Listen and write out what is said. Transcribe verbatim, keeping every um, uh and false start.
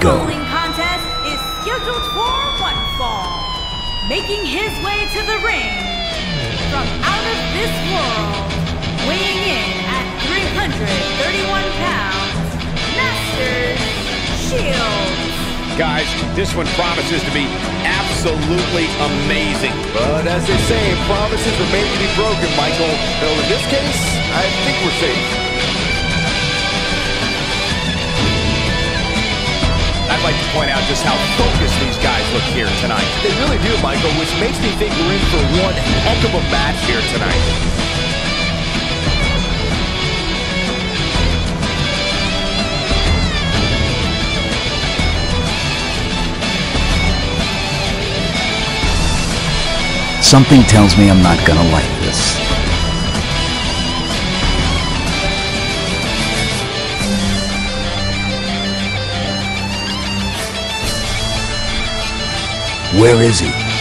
go. The bowling contest is scheduled for one fall. Making his way to the ring from out of this world, weighing in at three hundred thirty-one pounds, Masters Shields. Guys, this one promises to be absolutely amazing. But as they say, promises are made to be broken, Michael. So in this case, I think we're safe. I'd like to point out just how focused these guys look here tonight. They really do, Michael, which makes me think we're in for one heck of a match here tonight. Something tells me I'm not gonna like this. Where is he?